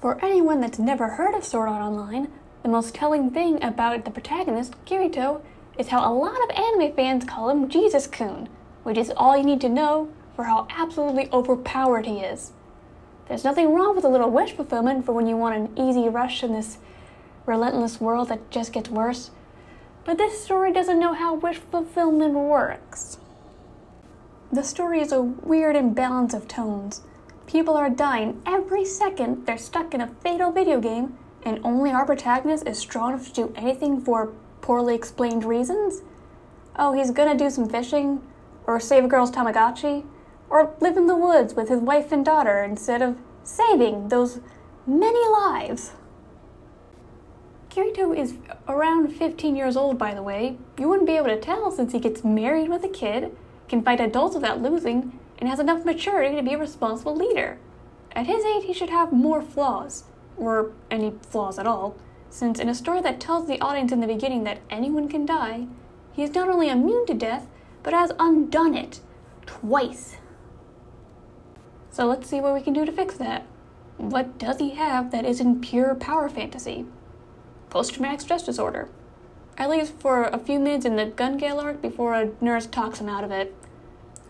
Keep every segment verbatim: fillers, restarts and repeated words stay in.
For anyone that's never heard of Sword Art Online, the most telling thing about the protagonist, Kirito, is how a lot of anime fans call him Jesus-kun, which is all you need to know for how absolutely overpowered he is. There's nothing wrong with a little wish fulfillment for when you want an easy rush in this relentless world that just gets worse, but this story doesn't know how wish fulfillment works. The story is a weird imbalance of tones. People are dying every second they're stuck in a fatal video game, and only our protagonist is strong enough to do anything for poorly explained reasons? Oh, he's gonna do some fishing, or save a girl's Tamagotchi, or live in the woods with his wife and daughter instead of saving those many lives. Kirito is around fifteen years old, by the way. You wouldn't be able to tell since he gets married with a kid, can fight adults without losing, and has enough maturity to be a responsible leader. At his age, he should have more flaws, or any flaws at all, since in a story that tells the audience in the beginning that anyone can die, he is not only immune to death, but has undone it twice. So let's see what we can do to fix that. What does he have that isn't pure power fantasy? Post-traumatic stress disorder. At least for a few minutes in the Gun Gale arc before a nurse talks him out of it.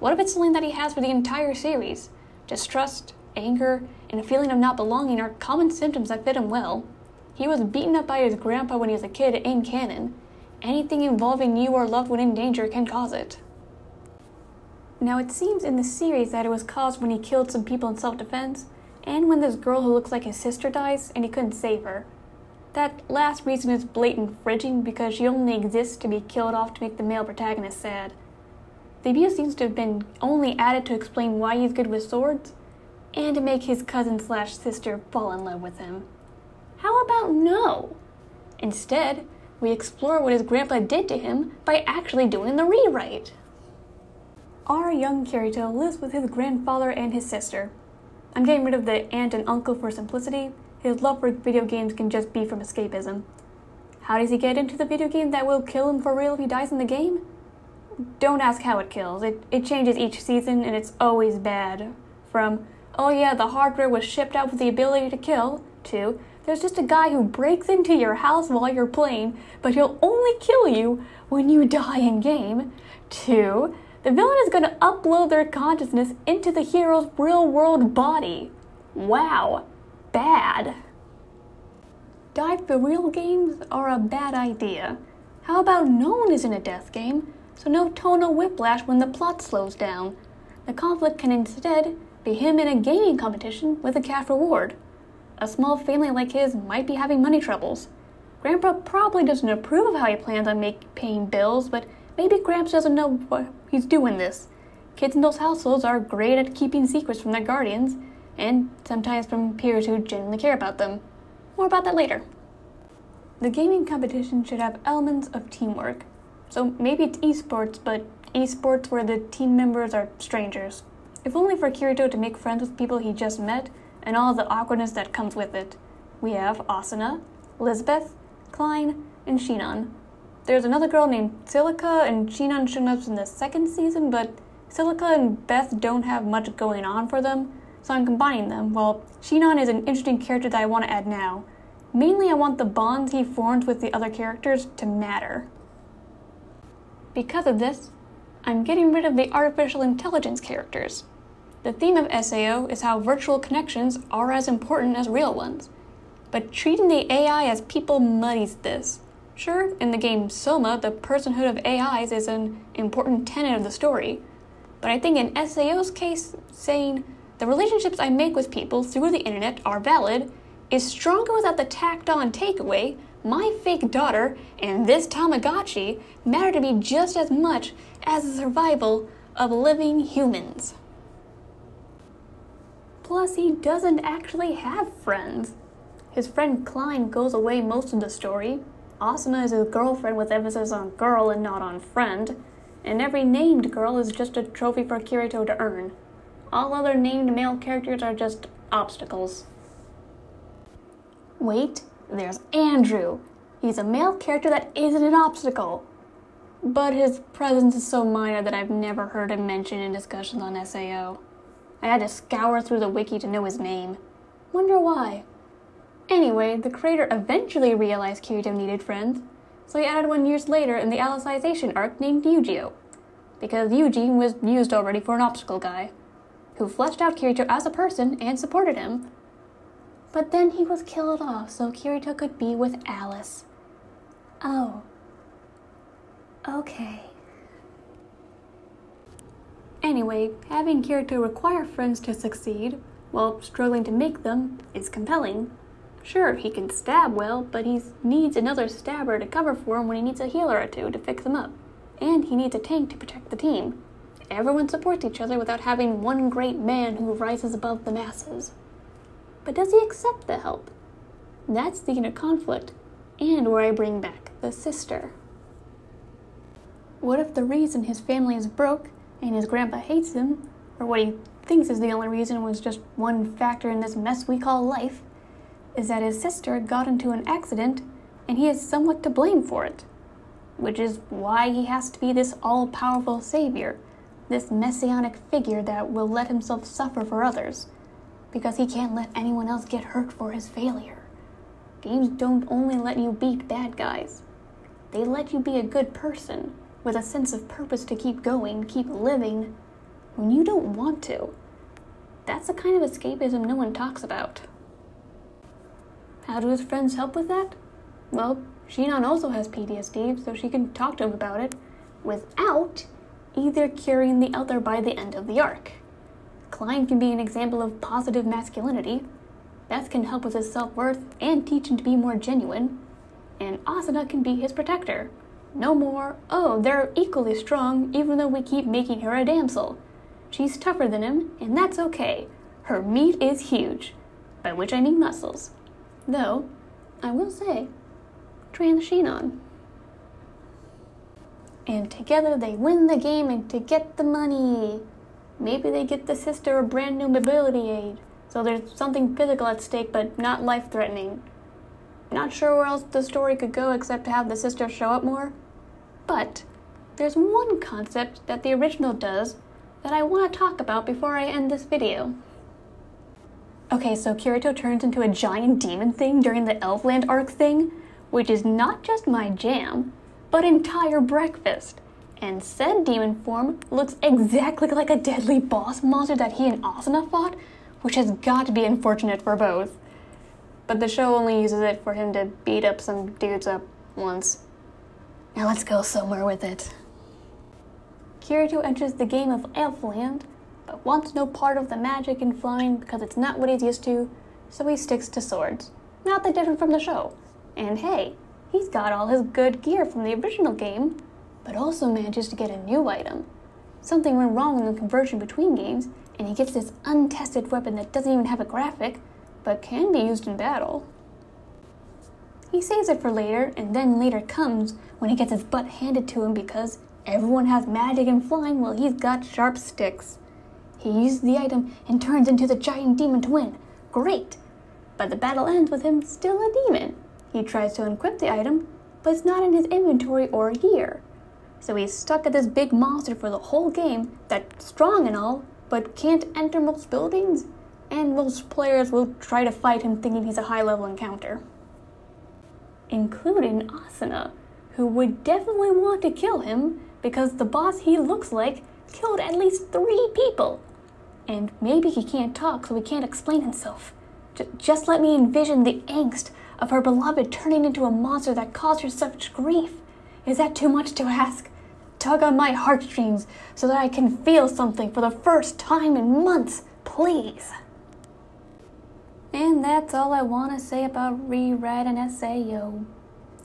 What if it's something that he has for the entire series? Distrust, anger, and a feeling of not belonging are common symptoms that fit him well. He was beaten up by his grandpa when he was a kid in canon. Anything involving you or loved one in danger can cause it. Now it seems in the series that it was caused when he killed some people in self-defense, and when this girl who looks like his sister dies and he couldn't save her. That last reason is blatant fridging because she only exists to be killed off to make the male protagonist sad. The abuse seems to have been only added to explain why he's good with swords, and to make his cousin slash sister fall in love with him. How about no? Instead, we explore what his grandpa did to him by actually doing the rewrite. Our young Kirito lives with his grandfather and his sister. I'm getting rid of the aunt and uncle for simplicity. His love for video games can just be from escapism. How does he get into the video game that will kill him for real if he dies in the game? Don't ask how it kills. It, it changes each season and it's always bad. From, oh yeah, the hardware was shipped out with the ability to kill, to, there's just a guy who breaks into your house while you're playing, but he'll only kill you when you die in game, to, the villain is going to upload their consciousness into the hero's real-world body. Wow. Bad. Dying for real games are a bad idea. How about no one is in a death game, so no tonal whiplash when the plot slows down. The conflict can instead be him in a gaming competition with a cash reward. A small family like his might be having money troubles. Grandpa probably doesn't approve of how he plans on make, paying bills, but maybe Gramps doesn't know why he's doing this. Kids in those households are great at keeping secrets from their guardians, and sometimes from peers who genuinely care about them. More about that later. The gaming competition should have elements of teamwork. So maybe it's esports, but esports where the team members are strangers. If only for Kirito to make friends with people he just met, and all the awkwardness that comes with it. We have Asuna, Lisbeth, Klein, and Shinon. There's another girl named Silica, and Shinon showed up in the second season, but Silica and Beth don't have much going on for them, so I'm combining them. Well, Shinon is an interesting character that I want to add now. Mainly I want the bonds he forms with the other characters to matter. Because of this, I'm getting rid of the artificial intelligence characters. The theme of S A O is how virtual connections are as important as real ones, but treating the A I as people muddies this. Sure, in the game Soma, the personhood of A Is is an important tenet of the story, but I think in S A O's case, saying, the relationships I make with people through the internet are valid, is stronger without the tacked-on takeaway, my fake daughter and this Tamagotchi matter to me just as much as the survival of living humans. Plus, he doesn't actually have friends. His friend Klein goes away most of the story. Asuna is his girlfriend with emphasis on girl and not on friend, and every named girl is just a trophy for Kirito to earn. All other named male characters are just obstacles. Wait, there's Andrew. He's a male character that isn't an obstacle, but his presence is so minor that I've never heard him mentioned in discussions on S A O. I had to scour through the wiki to know his name. Wonder why. Anyway, the creator eventually realized Kirito needed friends, so he added one years later in the Alicization arc named Eugeo, because Yuji was used already for an obstacle guy, who fleshed out Kirito as a person and supported him. But then he was killed off so Kirito could be with Alice. Oh. Okay. Anyway, having Kirito require friends to succeed, while struggling to make them, is compelling. Sure, he can stab well, but he needs another stabber to cover for him when he needs a healer or two to fix him up. And he needs a tank to protect the team. Everyone supports each other without having one great man who rises above the masses. But does he accept the help? That's the inner conflict, and where I bring back the sister. What if the reason his family is broke and his grandpa hates him, or what he thinks is the only reason was just one factor in this mess we call life, is that his sister got into an accident and he is somewhat to blame for it? Which is why he has to be this all-powerful savior, this messianic figure that will let himself suffer for others, because he can't let anyone else get hurt for his failure. Games don't only let you beat bad guys. They let you be a good person, with a sense of purpose to keep going, keep living, when you don't want to. That's the kind of escapism no one talks about. How do his friends help with that? Well, Shinon also has P T S D, so she can talk to him about it without either curing the other by the end of the arc. Klein can be an example of positive masculinity. Beth can help with his self-worth and teach him to be more genuine. And Asuna can be his protector. No more, oh, they're equally strong even though we keep making her a damsel. She's tougher than him, and that's okay. Her meat is huge. By which I mean muscles. Though, I will say, trans Shinon. And together they win the game and to get the money. Maybe they get the sister a brand new mobility aid, so there's something physical at stake but not life-threatening. Not sure where else the story could go except to have the sister show up more. But there's one concept that the original does that I want to talk about before I end this video. Okay, so Kirito turns into a giant demon thing during the Elfland arc thing, which is not just my jam, but entire breakfast. And said demon form looks exactly like a deadly boss monster that he and Asuna fought, which has got to be unfortunate for both. But the show only uses it for him to beat up some dudes up once. Now let's go somewhere with it. Kirito enters the game of Elfland, but wants no part of the magic and flying because it's not what he's used to, so he sticks to swords. Not that different from the show. And hey, he's got all his good gear from the original game, but also manages to get a new item. Something went wrong in the conversion between games, and he gets this untested weapon that doesn't even have a graphic, but can be used in battle. He saves it for later, and then later comes when he gets his butt handed to him because everyone has magic and flying while he's got sharp sticks. He uses the item and turns into the giant demon to win. Great! But the battle ends with him still a demon. He tries to equip the item, but it's not in his inventory or gear. So he's stuck at this big monster for the whole game that's strong and all, but can't enter most buildings, and most players will try to fight him thinking he's a high-level encounter. Including Asuna, who would definitely want to kill him because the boss he looks like killed at least three people. And maybe he can't talk, so he can't explain himself. J- just let me envision the angst of her beloved turning into a monster that caused her such grief. Is that too much to ask? Tug on my heartstrings so that I can feel something for the first time in months, please. And that's all I want to say about Rewrite an Esayo.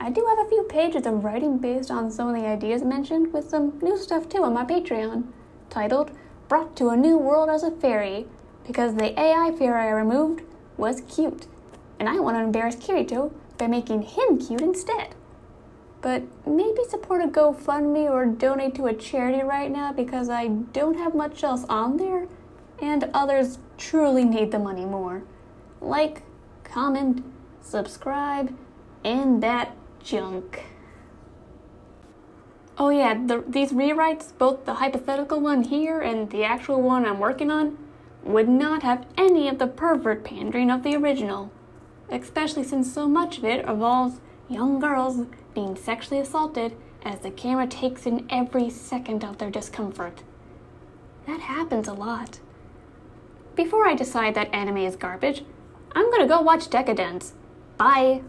I do have a few pages of writing based on some of the ideas mentioned, with some new stuff too on my Patreon, titled Brought to a New World as a Fairy, because the A I fairy I removed was cute. And I want to embarrass Kirito by making him cute instead. But maybe support a GoFundMe or donate to a charity right now because I don't have much else on there, and others truly need the money more. Like, comment, subscribe, and that junk. Oh yeah, the, these rewrites, both the hypothetical one here and the actual one I'm working on, would not have any of the pervert pandering of the original. especially since so much of it revolves young girls being sexually assaulted as the camera takes in every second of their discomfort. That happens a lot. Before I decide that anime is garbage, I'm gonna go watch Decadence. Bye!